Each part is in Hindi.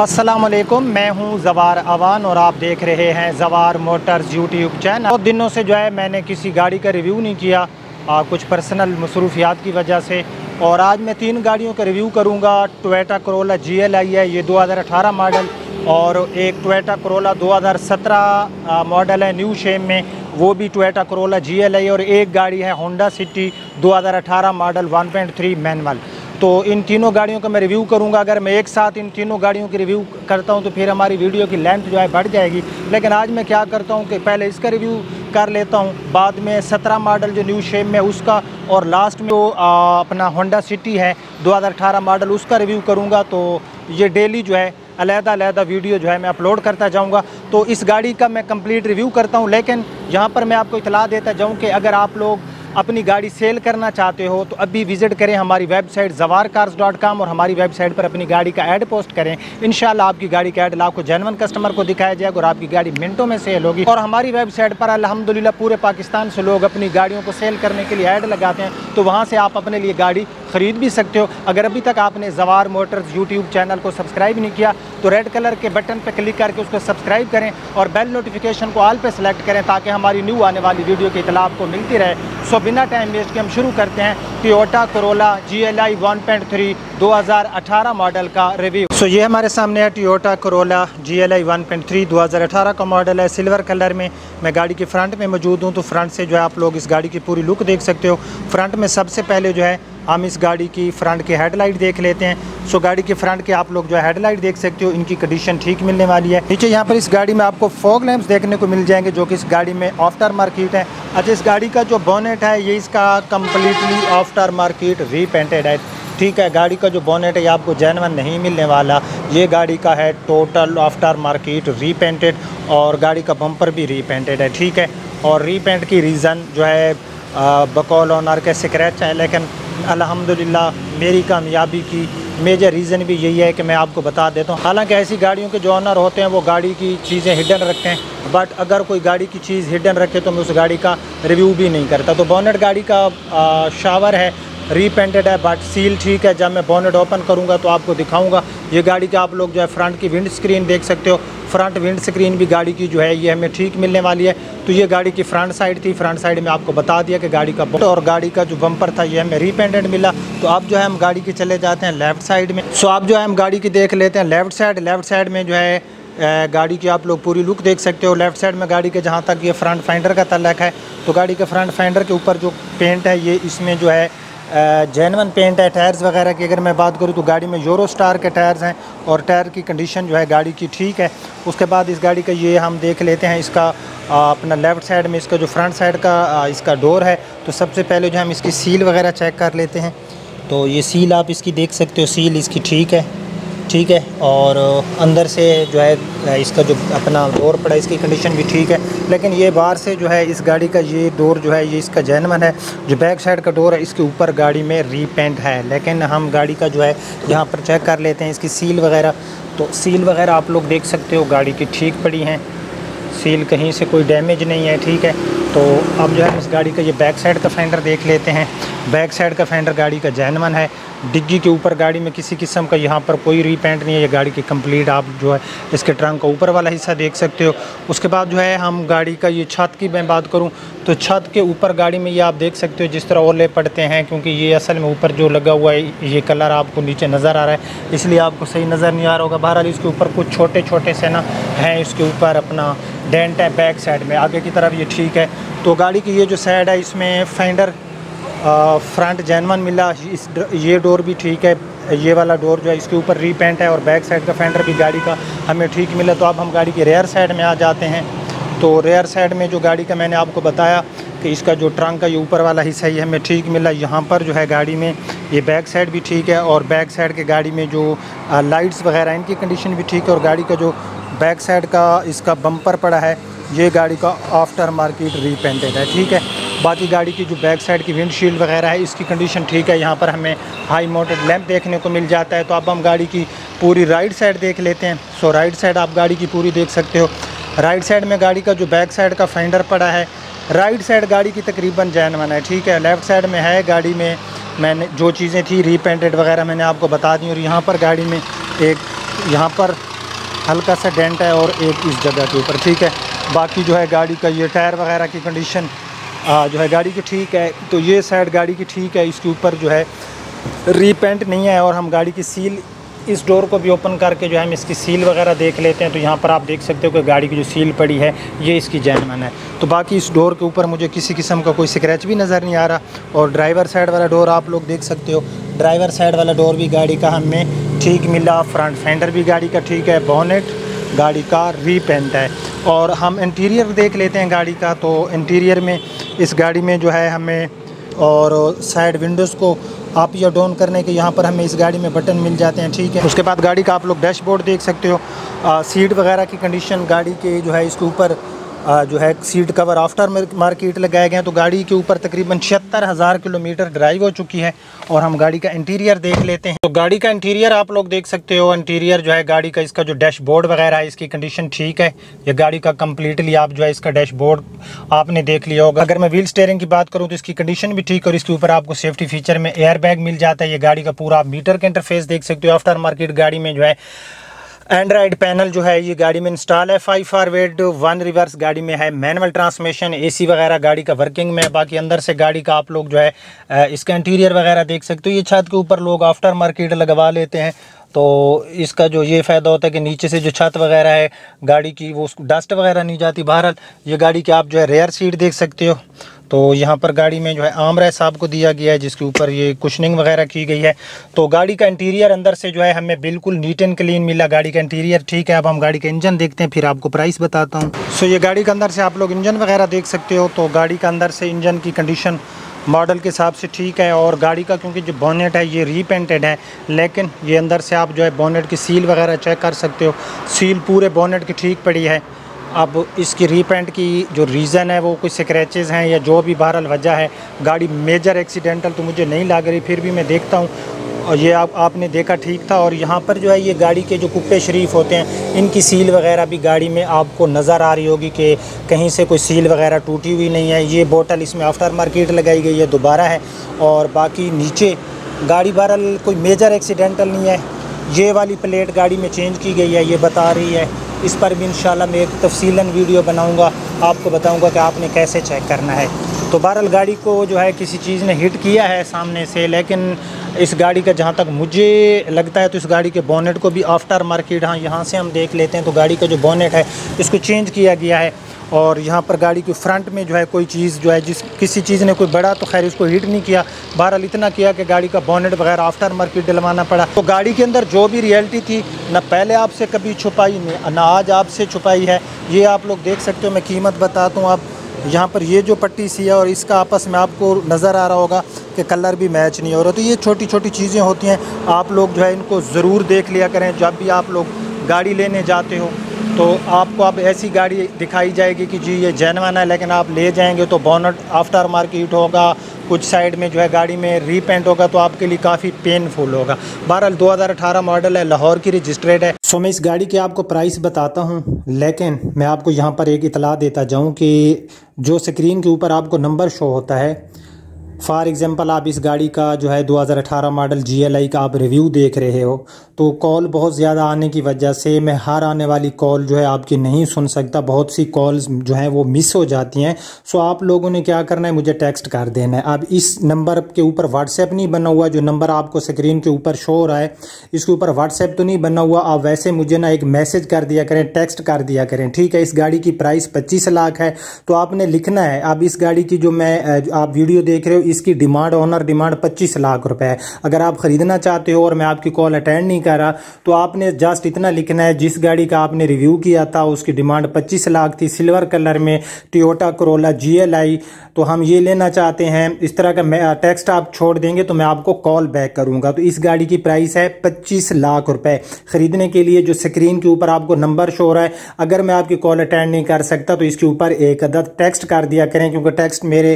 अस्सलामुअलैकुम, मैं हूं ज़वार अवान और आप देख रहे हैं ज़वार मोटर्स यूट्यूब चैनल। बहुत दिनों से जो है मैंने किसी गाड़ी का रिव्यू नहीं किया, कुछ पर्सनल मसरूफियात की वजह से। और आज मैं 3 गाड़ियों का रिव्यू करूंगा। टोयोटा कोरोला GLI है, ये 2018 मॉडल, और एक टोयोटा कोरोला 2017 मॉडल है न्यू शेप में, वो भी टोयोटा कोरोला GLI, और एक गाड़ी है होंडा सिटी 2018 मॉडल 1.3 मैनुअल। तो इन तीनों गाड़ियों का मैं रिव्यू करूंगा। अगर मैं एक साथ इन तीनों गाड़ियों की रिव्यू करता हूं तो फिर हमारी वीडियो की लेंथ जो है बढ़ जाएगी, लेकिन आज मैं क्या करता हूं कि पहले इसका रिव्यू कर लेता हूं, बाद में 17 मॉडल जो न्यू शेप में उसका, और लास्ट में वो अपना होंडा सिटी है 2018 मॉडल उसका रिव्यू करूँगा। तो ये डेली जो है अलग-अलग वीडियो जो है मैं अपलोड करता जाऊंगा। तो इस गाड़ी का मैं कंप्लीट रिव्यू करता हूँ, लेकिन यहाँ पर मैं आपको इतला देता जाऊँ कि अगर आप लोग अपनी गाड़ी सेल करना चाहते हो तो अभी विज़िट करें हमारी वेबसाइट zawarcars.com, और हमारी वेबसाइट पर अपनी गाड़ी का ऐड पोस्ट करें। इंशाल्लाह आपकी गाड़ी का ऐड लाखों जेन्युइन कस्टमर को दिखाया जाएगा और आपकी गाड़ी मिनटों में सेल होगी। और हमारी वेबसाइट पर अल्हम्दुलिल्लाह पूरे पाकिस्तान से लोग अपनी गाड़ियों को सेल करने के लिए ऐड लगाते हैं, तो वहाँ से आप अपने लिए गाड़ी ख़रीद भी सकते हो। अगर अभी तक आपने ज़वार मोटर्स यूट्यूब चैनल को सब्सक्राइब नहीं किया तो रेड कलर के बटन पर क्लिक करके उसको सब्सक्राइब करें और बेल नोटिफिकेशन को ऑल पे सेलेक्ट करें, ताकि हमारी न्यू आने वाली वीडियो की इतला आपको मिलती रहे। सो बिना टाइम वेस्ट के हम शुरू करते हैं टोयोटा कोरोला GLI 1.3 2018 मॉडल का रिव्यू। सो ये हमारे सामने है टोयोटा कोरोला GLI 1.3 2018 का मॉडल है, सिल्वर कलर में। मैं गाड़ी के फ्रंट में मौजूद हूँ, तो फ्रंट से जो है आप लोग इस गाड़ी की पूरी लुक देख सकते हो। फ्रंट में सबसे पहले जो है हम इस गाड़ी की फ्रंट के हेडलाइट देख लेते हैं। सो गाड़ी के फ्रंट के आप लोग जो है हेडलाइट देख सकते हो, इनकी कंडीशन ठीक मिलने वाली है। नीचे यहाँ पर इस गाड़ी में आपको फॉग लैंप्स देखने को मिल जाएंगे, जो कि इस गाड़ी में आफ्टर मार्केट है। अच्छा, इस गाड़ी का जो बोनेट है ये इसका कम्प्लीटली आफ्टर मार्केट रीपेंटेड है, ठीक है। गाड़ी का जो बोनेट है ये आपको जेन्युइन नहीं मिलने वाला, ये गाड़ी का है टोटल आफ्टर मार्केट रीपेंटेड, और गाड़ी का बम्पर भी रीपेंटेड है, ठीक है। और रीपेंट की रीज़न जो है बकौल ओनर के स्क्रैच है, लेकिन अल्हम्दुलिल्लाह मेरी कामयाबी की मेजर रीज़न भी यही है कि मैं आपको बता देता हूँ। हालांकि ऐसी गाड़ियों के जो ऑनर होते हैं वो गाड़ी की चीज़ें हिडन रखते हैं, बट अगर कोई गाड़ी की चीज़ हिडन रखे तो मैं उस गाड़ी का रिव्यू भी नहीं करता। तो बोनेट गाड़ी का शावर है, रीपेंटेड है, बट सील ठीक है। जब मैं बोनेट ओपन करूँगा तो आपको दिखाऊँगा। ये गाड़ी के आप लोग जो है फ्रंट की विंड स्क्रीन देख सकते हो। फ्रंट विंड स्क्रीन भी गाड़ी की जो है ये हमें ठीक मिलने वाली है। तो ये गाड़ी की फ्रंट साइड थी, फ्रंट साइड में आपको बता दिया कि गाड़ी का बोनट और गाड़ी का जो बम्पर था ये हमें रीपेंटेड मिला। तो अब जो है हम गाड़ी के चले जाते हैं लेफ़्ट साइड में। सो अब जो है हम गाड़ी की देख लेते हैं लेफ़्ट साइड। लेफ़्ट साइड में जो है गाड़ी की आप लोग पूरी लुक देख सकते हो। लेफ़्ट साइड में गाड़ी के जहाँ तक ये फ्रंट फाइंडर का तल्लक है, तो गाड़ी के फ्रंट फाइंडर के ऊपर जो पेंट है ये इसमें जो है जेन्युइन पेंट है। टायर्स वगैरह की अगर मैं बात करूं तो गाड़ी में यूरो स्टार के टायर्स हैं, और टायर की कंडीशन जो है गाड़ी की ठीक है। उसके बाद इस गाड़ी का ये हम देख लेते हैं इसका अपना लेफ़्ट साइड में इसका जो फ्रंट साइड का इसका डोर है। तो सबसे पहले जो हम इसकी सील वगैरह चेक कर लेते हैं। तो ये सील आप इसकी देख सकते हो, सील इसकी ठीक है, ठीक है। और अंदर से जो है इसका जो अपना डोर पड़ा इसकी कंडीशन भी ठीक है, लेकिन ये बाहर से जो है इस गाड़ी का ये डोर जो है ये इसका जेन्युइन है। जो बैक साइड का डोर है इसके ऊपर गाड़ी में रीपेंट है, लेकिन हम गाड़ी का जो है यहाँ पर चेक कर लेते हैं इसकी सील वगैरह। तो सील वगैरह आप लोग देख सकते हो गाड़ी की ठीक पड़ी हैं, सील कहीं से कोई डैमेज नहीं है, ठीक है। तो अब जो है इस गाड़ी का ये बैक साइड का फेंडर देख लेते हैं। बैक साइड का फेंडर गाड़ी का जेन्युइन है। डिग्गी के ऊपर गाड़ी में किसी किस्म का यहाँ पर कोई रीपेंट नहीं है, ये गाड़ी की कंप्लीट आप जो है इसके ट्रंक का ऊपर वाला हिस्सा देख सकते हो। उसके बाद जो है हम गाड़ी का ये छत की मैं बात करूँ तो छत के ऊपर गाड़ी में ये आप देख सकते हो जिस तरह ओले पड़ते हैं, क्योंकि ये असल में ऊपर जो लगा हुआ है ये कलर आपको नीचे नज़र आ रहा है, इसलिए आपको सही नज़र नहीं आ रहा होगा। बहरहाल इसके ऊपर कुछ छोटे छोटे से ना हैं, इसके ऊपर अपना डेंट है बैक साइड में, आगे की तरफ ये ठीक है। तो गाड़ी की ये जो साइड है इसमें फेंडर फ्रंट जेन्युइन मिला, इस ये डोर भी ठीक है, ये वाला डोर जो है इसके ऊपर रीपेंट है, और बैक साइड का फेंडर भी गाड़ी का हमें ठीक मिला। तो अब हम गाड़ी के रेयर साइड में आ जाते हैं। तो रेयर साइड में जो गाड़ी का मैंने आपको बताया कि इसका जो ट्रंक का ये ऊपर वाला हिस्सा ये हमें ठीक मिला। यहाँ पर जो है गाड़ी में ये बैक साइड भी ठीक है, और बैक साइड के गाड़ी में जो लाइट्स वगैरह इनकी कंडीशन भी ठीक है, और गाड़ी का जो बैक साइड का इसका बम्पर पड़ा है ये गाड़ी का आफ्टर मार्केट रीपेंटेड है, ठीक है। बाकी गाड़ी की जो बैक साइड की विंडशील्ड वगैरह है इसकी कंडीशन ठीक है। यहाँ पर हमें हाई माउंटेड लैंप देखने को मिल जाता है। तो अब हम गाड़ी की पूरी राइट साइड देख लेते हैं। सो राइट साइड आप गाड़ी की पूरी देख सकते हो। राइट साइड में गाड़ी का जो बैक साइड का फेंडर पड़ा है, राइट साइड गाड़ी की तकरीबन जेन्युइन है, ठीक है। लेफ़्ट साइड में है गाड़ी में मैंने जो चीज़ें थी रीपेंटेड वगैरह मैंने आपको बता दी, और यहाँ पर गाड़ी में एक यहाँ पर हल्का सा डेंट है और एक इस जगह के ऊपर, ठीक है। बाकी जो है गाड़ी का ये टायर वगैरह की कंडीशन जो है गाड़ी की ठीक है। तो ये साइड गाड़ी की ठीक है, इसके ऊपर जो है रीपेंट नहीं है। और हम गाड़ी की सील, इस डोर को भी ओपन करके जो है हम इसकी सील वगैरह देख लेते हैं। तो यहाँ पर आप देख सकते हो कि गाड़ी की जो सील पड़ी है ये इसकी जेन्युइन है। तो बाकी इस डोर के ऊपर मुझे किसी किस्म का कोई स्क्रैच भी नज़र नहीं आ रहा। और ड्राइवर साइड वाला डोर आप लोग देख सकते हो, ड्राइवर साइड वाला डोर भी गाड़ी का हमें ठीक मिला। फ्रंट फेंडर भी गाड़ी का ठीक है, बोनेट गाड़ी का रीपेंट है। और हम इंटीरियर देख लेते हैं गाड़ी का। तो इंटीरियर में इस गाड़ी में जो है हमें और साइड विंडोज़ को आप या डाउन करने के यहाँ पर हमें इस गाड़ी में बटन मिल जाते हैं, ठीक है। उसके बाद गाड़ी का आप लोग डैशबोर्ड देख सकते हो, सीट वगैरह की कंडीशन, गाड़ी के जो है इसके ऊपर जो है सीट कवर आफ्टर मार्केट लगाए गए हैं। तो गाड़ी के ऊपर तकरीबन 76,000 किलोमीटर ड्राइव हो चुकी है। और हम गाड़ी का इंटीरियर देख लेते हैं। तो गाड़ी का इंटीरियर आप लोग देख सकते हो, इंटीरियर जो है गाड़ी का, इसका जो डैशबोर्ड वगैरह है इसकी कंडीशन ठीक है। ये गाड़ी का कम्प्लीटली आप जो है इसका डैशबोर्ड आपने देख लिया होगा। अगर मैं व्हील स्टेयरिंग की बात करूँ तो इसकी कंडीशन भी ठीक है। और इसके ऊपर आपको सेफ्टी फीचर में एयर बैग मिल जाता है। ये गाड़ी का पूरा आप मीटर का इंटरफेस देख सकते हो। आफ्टर मार्केट गाड़ी में जो है एंड्राइड पैनल जो है ये गाड़ी में इंस्टॉल है, 5 फॉरवर्ड 1 रिवर्स गाड़ी में है, मैनुअल ट्रांसमिशन, एसी वगैरह गाड़ी का वर्किंग में है। बाकी अंदर से गाड़ी का आप लोग जो है इसका इंटीरियर वगैरह देख सकते हो। ये छत के ऊपर लोग आफ्टर मार्केट लगवा लेते हैं, तो इसका जो ये फ़ायदा होता है कि नीचे से जो छत वगैरह है गाड़ी की वो डस्ट वगैरह नहीं जाती। बहरहाल ये गाड़ी की आप जो है रेयर सीट देख सकते हो। तो यहाँ पर गाड़ी में जो है आर्मरेस्ट आपको दिया गया है जिसके ऊपर ये कुशनिंग वगैरह की गई है। तो गाड़ी का इंटीरियर अंदर से जो है हमें बिल्कुल नीट एंड क्लीन मिला, गाड़ी का इंटीरियर ठीक है। अब हम गाड़ी का इंजन देखते हैं, फिर आपको प्राइस बताता हूँ। सो ये गाड़ी के अंदर से आप लोग इंजन वगैरह देख सकते हो। तो गाड़ी का अंदर से इंजन की कंडीशन मॉडल के हिसाब से ठीक है। और गाड़ी का क्योंकि जो बोनेट है ये रीपेंटेड है, लेकिन ये अंदर से आप जो है बोनेट की सील वगैरह चेक कर सकते हो, सील पूरे बोनेट की ठीक पड़ी है। अब इसकी रीपेंट की जो रीज़न है वो कुछ स्क्रैचेस हैं या जो भी बहरहाल वजह है, गाड़ी मेजर एक्सीडेंटल तो मुझे नहीं लग रही, फिर भी मैं देखता हूँ। और ये आपने देखा ठीक था। और यहाँ पर जो है ये गाड़ी के जो कुप्पे शरीफ होते हैं इनकी सील वगैरह भी गाड़ी में आपको नज़र आ रही होगी कि कहीं से कोई सील वगैरह टूटी हुई नहीं है। ये बोतल इसमें आफ्टर मार्केट लगाई गई है, दोबारा है। और बाकी नीचे गाड़ी बहरहाल कोई मेजर एक्सीडेंटल नहीं है। ये वाली प्लेट गाड़ी में चेंज की गई है, ये बता रही है। इस पर भी इंशाल्लाह मैं एक तफसीलन वीडियो बनाऊंगा, आपको बताऊंगा कि आपने कैसे चेक करना है। तो बहरहाल गाड़ी को जो है किसी चीज़ ने हिट किया है सामने से, लेकिन इस गाड़ी का जहाँ तक मुझे लगता है तो इस गाड़ी के बोनेट को भी आफ्टर मार्केट, हाँ यहाँ से हम देख लेते हैं। तो गाड़ी का जो बोनेट है इसको चेंज किया गया है। और यहाँ पर गाड़ी के फ्रंट में जो है कोई चीज़ जो है जिस किसी चीज़ ने कोई बड़ा तो खैर इसको हिट नहीं किया, बहरहाल इतना किया कि गाड़ी का बोनेट वगैरह आफ्टर मार्केट डलवाना पड़ा। तो गाड़ी के अंदर जो भी रियलिटी थी ना पहले आपसे कभी छुपाई ना आज आपसे छुपाई है, ये आप लोग देख सकते हो। मैं कीमत बताता हूँ। आप यहाँ पर ये जो पट्टी सी है और इसका आपस में आपको नज़र आ रहा होगा कि कलर भी मैच नहीं हो रहा। तो ये छोटी छोटी चीज़ें होती हैं, आप लोग जो है इनको ज़रूर देख लिया करें जब भी आप लोग गाड़ी लेने जाते हो। तो आपको अब ऐसी गाड़ी दिखाई जाएगी कि जी ये जेन्युइन है, लेकिन आप ले जाएंगे तो बोनट आफ्टर मार्केट होगा, कुछ साइड में जो है गाड़ी में रीपेंट होगा, तो आपके लिए काफ़ी पेनफुल होगा। बहरहाल 2018 मॉडल है, लाहौर की रजिस्ट्रेड है। सो मैं इस गाड़ी की आपको प्राइस बताता हूँ, लेकिन मैं आपको यहाँ पर एक इतला देता जाऊँ कि जो स्क्रीन के ऊपर आपको नंबर शो होता है, फॉर एग्ज़ाम्पल आप इस गाड़ी का जो है 2018 मॉडल GLI का आप रिव्यू देख रहे हो, तो कॉल बहुत ज़्यादा आने की वजह से मैं हर आने वाली कॉल जो है आपकी नहीं सुन सकता, बहुत सी कॉल्स जो हैं वो मिस हो जाती हैं। सो आप लोगों ने क्या करना है, मुझे टेक्स्ट कर देना है। अब इस नंबर के ऊपर व्हाट्सएप नहीं बना हुआ, जो नंबर आपको स्क्रीन के ऊपर शो हो रहा है इसके ऊपर व्हाट्सएप तो नहीं बना हुआ। आप वैसे मुझे ना एक मैसेज कर दिया करें, टेक्स्ट कर दिया करें, ठीक है। इस गाड़ी की प्राइस 25 लाख है, तो आपने लिखना है। अब इस गाड़ी की जो मैं आप वीडियो देख रहे हो इसकी डिमांड, ऑनर डिमांड 25 लाख रुपए है। अगर आप खरीदना चाहते हो और मैं आपकी कॉल अटेंड नहीं कर रहा, तो आपने जस्ट इतना लिखना है, जिस गाड़ी का आपने रिव्यू किया था उसकी डिमांड 25 लाख थी, सिल्वर कलर में टोयोटा कोरोला GLI, तो हम ये लेना चाहते हैं। इस तरह का टेक्स्ट आप छोड़ देंगे तो मैं आपको कॉल बैक करूंगा। तो इस गाड़ी की प्राइस है 25 लाख रुपए। खरीदने के लिए जो स्क्रीन के ऊपर आपको नंबर शो हो रहा है, अगर मैं आपकी कॉल अटेंड नहीं कर सकता तो इसके ऊपर एक अदद टेक्स्ट कर दिया करें, क्योंकि टेक्स्ट मेरे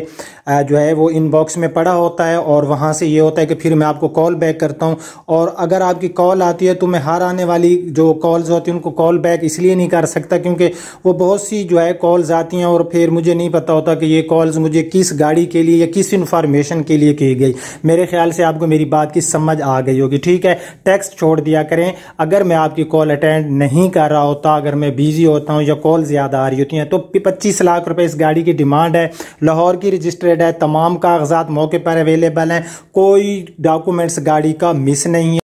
जो है वो इनबॉक्स बॉक्स में पड़ा होता है और वहाँ से ये होता है कि फिर मैं आपको कॉल बैक करता हूँ। और अगर आपकी कॉल आती है तो मैं हर आने वाली जो कॉल्स होती हैं उनको कॉल बैक इसलिए नहीं कर सकता क्योंकि वो बहुत सी जो है कॉल्स आती हैं और फिर मुझे नहीं पता होता कि ये कॉल्स मुझे किस गाड़ी के लिए या किस इंफॉर्मेशन के लिए की गई। मेरे ख्याल से आपको मेरी बात की समझ आ गई होगी, ठीक है। टेक्स्ट छोड़ दिया करें अगर मैं आपकी कॉल अटेंड नहीं कर रहा होता, अगर मैं बिजी होता हूँ या कॉल ज़्यादा आ रही होती हैं। तो 25 लाख रुपए इस गाड़ी की डिमांड है, लाहौर की रजिस्टर्ड है, तमाम कागजात मौके पर अवेलेबल हैं, कोई डॉक्यूमेंट्स गाड़ी का मिस नहीं है।